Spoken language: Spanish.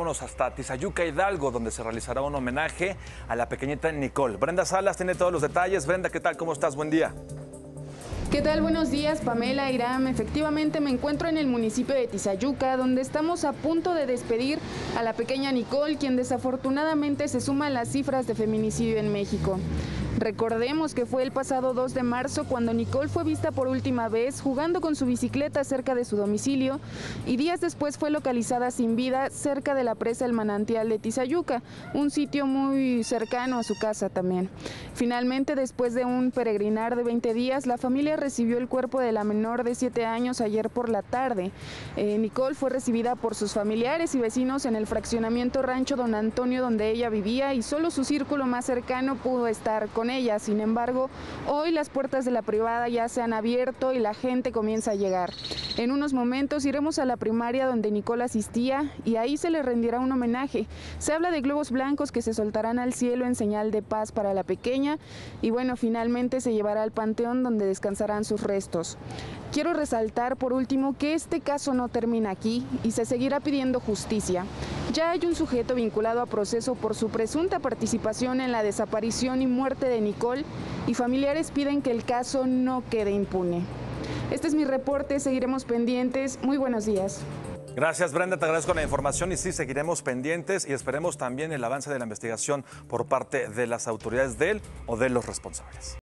vámonos hasta Tizayuca, Hidalgo, donde se realizará un homenaje a la pequeñita Nicole. Brenda Salas tiene todos los detalles. Brenda, ¿qué tal? ¿Cómo estás? Buen día. ¿Qué tal? Buenos días, Pamela, Hiram. Efectivamente, me encuentro en el municipio de Tizayuca, donde estamos a punto de despedir a la pequeña Nicole, quien desafortunadamente se suma a las cifras de feminicidio en México. Recordemos que fue el pasado 2 de marzo cuando Nicole fue vista por última vez jugando con su bicicleta cerca de su domicilio y días después fue localizada sin vida cerca de la presa El Manantial de Tizayuca, un sitio muy cercano a su casa también. Finalmente, después de un peregrinar de 20 días, la familia recibió el cuerpo de la menor de 7 años ayer por la tarde. Nicole fue recibida por sus familiares y vecinos en el fraccionamiento Rancho Don Antonio, donde ella vivía, y solo su círculo más cercano pudo estar con ella. Sin embargo, hoy las puertas de la privada ya se han abierto y la gente comienza a llegar. En unos momentos iremos a la primaria donde Nicole asistía y ahí se le rendirá un homenaje. Se habla de globos blancos que se soltarán al cielo en señal de paz para la pequeña y bueno, finalmente se llevará al panteón donde descansarán sus restos. Quiero resaltar por último que este caso no termina aquí y se seguirá pidiendo justicia. Ya hay un sujeto vinculado a proceso por su presunta participación en la desaparición y muerte de Nicole y familiares piden que el caso no quede impune. Este es mi reporte, seguiremos pendientes. Muy buenos días. Gracias, Brenda, te agradezco la información y sí, seguiremos pendientes y esperemos también el avance de la investigación por parte de las autoridades de él o de los responsables.